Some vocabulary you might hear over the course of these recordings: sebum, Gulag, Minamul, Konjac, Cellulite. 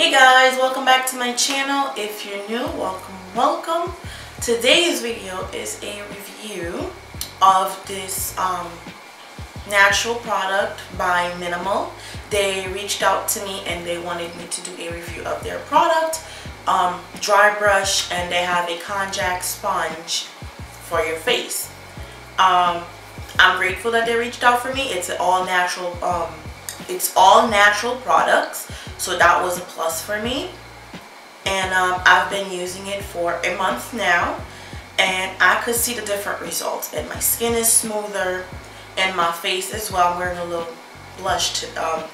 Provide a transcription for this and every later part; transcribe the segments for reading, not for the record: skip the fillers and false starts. Hey guys, welcome back to my channel. If you're new, welcome. Today's video is a review of this natural product by Minamul. They reached out to me and they wanted me to do a review of their product, dry brush, and they have a Konjac sponge for your face. I'm grateful that they reached out for me. It's all natural products, so that was a plus for me. And I've been using it for a month now, and I could see the different results. And my skin is smoother, and my face as well. I'm wearing a little blush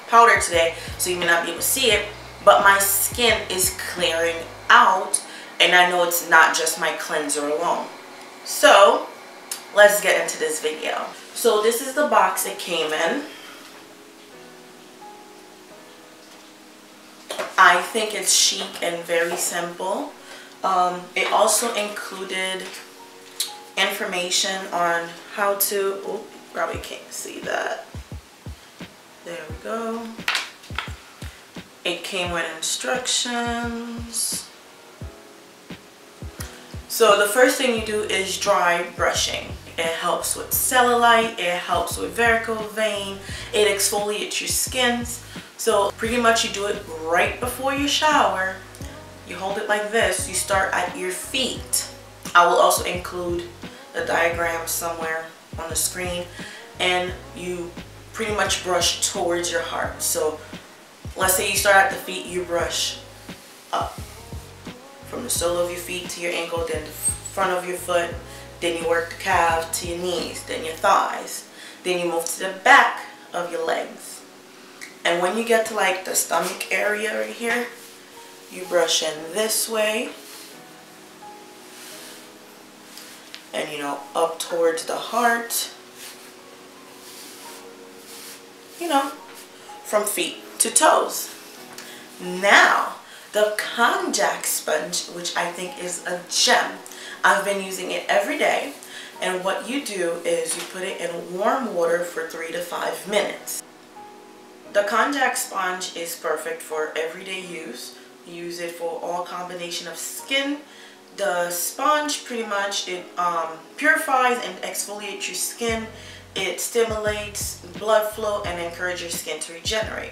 powder today, so you may not be able to see it, but my skin is clearing out, and I know it's not just my cleanser alone. So let's get into this video. So this is the box it came in. I think it's chic and very simple. It also included information on how to, oh, probably can't see that. There we go. It came with instructions. So the first thing you do is dry brushing. It helps with cellulite, it helps with varicose vein, it exfoliates your skins. So pretty much you do it right before you shower. You hold it like this. You start at your feet. I will also include a diagram somewhere on the screen. And you pretty much brush towards your heart. So let's say you start at the feet, you brush up. From the sole of your feet to your ankle, then the front of your foot, then you work the calf to your knees, then your thighs. Then you move to the back of your legs. And when you get to like the stomach area right here, you brush in this way. And you know, up towards the heart. You know, from feet to toes. Now, the Konjac sponge, which I think is a gem. I've been using it every day. And what you do is you put it in warm water for 3 to 5 minutes. The Konjac sponge is perfect for everyday use. You use it for all combination of skin. The sponge pretty much, it purifies and exfoliates your skin. It stimulates blood flow and encourages your skin to regenerate.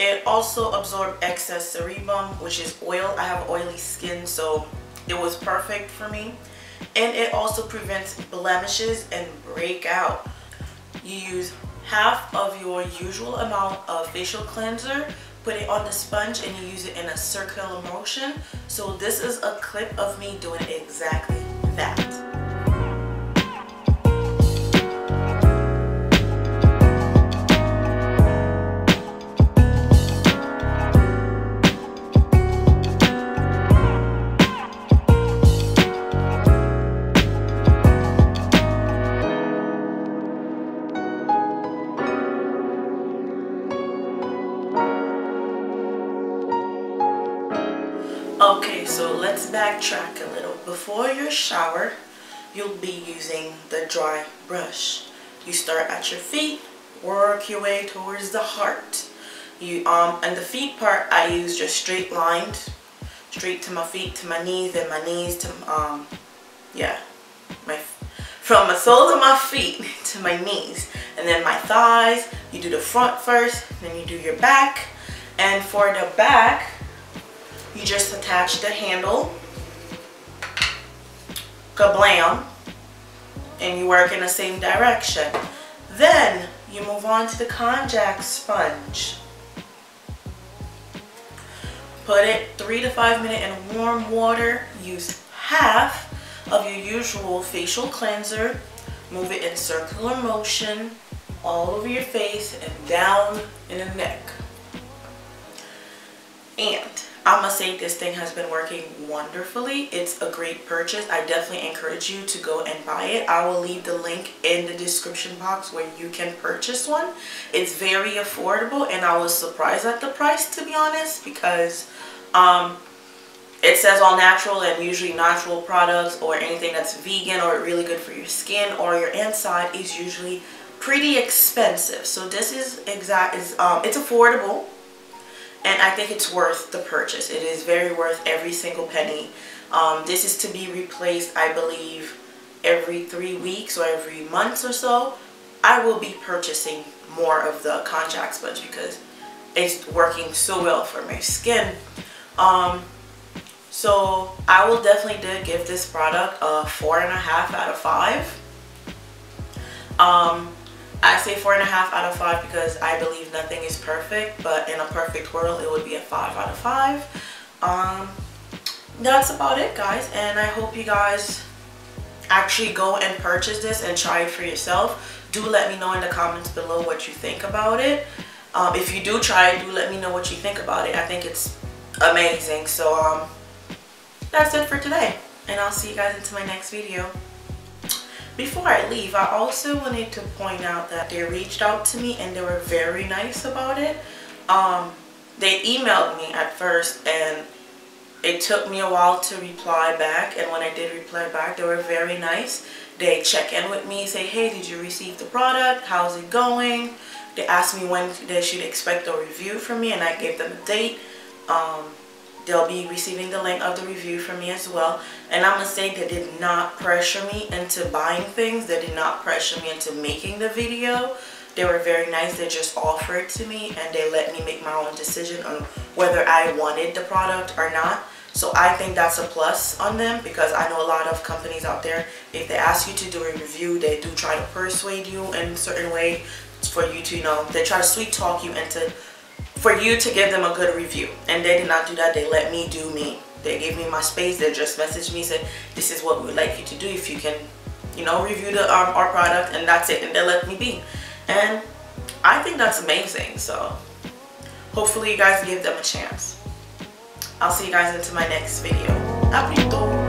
It also absorbs excess sebum, which is oil. I have oily skin, so it was perfect for me. And it also prevents blemishes and breakout. You use half of your usual amount of facial cleanser, put it on the sponge, and you use it in a circular motion. So this is a clip of me doing exactly that. Okay, so let's backtrack a little. Before your shower, you'll be using the dry brush. You start at your feet, work your way towards the heart. And the feet part, I use just straight lines, straight to my feet, to my knees, then my knees to from the sole of my feet to my knees, and then my thighs. You do the front first, then you do your back, and for the back, you just attach the handle, kablam, and you work in the same direction. Then you move on to the Konjac sponge. Put it 3 to 5 minutes in warm water. Use half of your usual facial cleanser. Move it in circular motion all over your face and down in the neck. And I'm going to say this thing has been working wonderfully. It's a great purchase. I definitely encourage you to go and buy it. I will leave the link in the description box where you can purchase one. It's very affordable, and I was surprised at the price, to be honest, because it says all natural, and usually natural products or anything that's vegan or really good for your skin or your inside is usually pretty expensive. So this is it's affordable. and I think it's worth the purchase. It is very worth every single penny. This is to be replaced, I believe, every 3 weeks or every month or so. I will be purchasing more of the Konjac sponge because it's working so well for my skin. So I will definitely give this product a 4.5 out of 5. I say 4.5 out of 5 because I believe nothing is perfect, but in a perfect world it would be a 5 out of 5. That's about it, guys, and I hope you guys actually go and purchase this and try it for yourself. Do let me know in the comments below what you think about it. If you do try it, do let me know what you think about it. I think it's amazing. So that's it for today, and I'll see you guys into my next video. Before I leave, I also wanted to point out that they reached out to me and they were very nice about it. They emailed me at first and it took me a while to reply back, and when I did reply back, they were very nice. They check in with me, say, hey, did you receive the product? How's it going? They asked me when they should expect a review from me, and I gave them a date. They'll be receiving the link of the review from me as well. And I'm going to say they did not pressure me into buying things. They did not pressure me into making the video. They were very nice. They just offered to me and they let me make my own decision on whether I wanted the product or not. So I think that's a plus on them, because I know a lot of companies out there, if they ask you to do a review, they do try to persuade you in a certain way for you to, you know, they try to sweet talk you into, for you to give them a good review. And they did not do that. They let me do me. They gave me my space. They just messaged me, said, this is what we would like you to do, if you can, you know, review the our product, and that's it. And they let me be, and I think that's amazing. So hopefully you guys give them a chance. I'll see you guys into my next video. Happy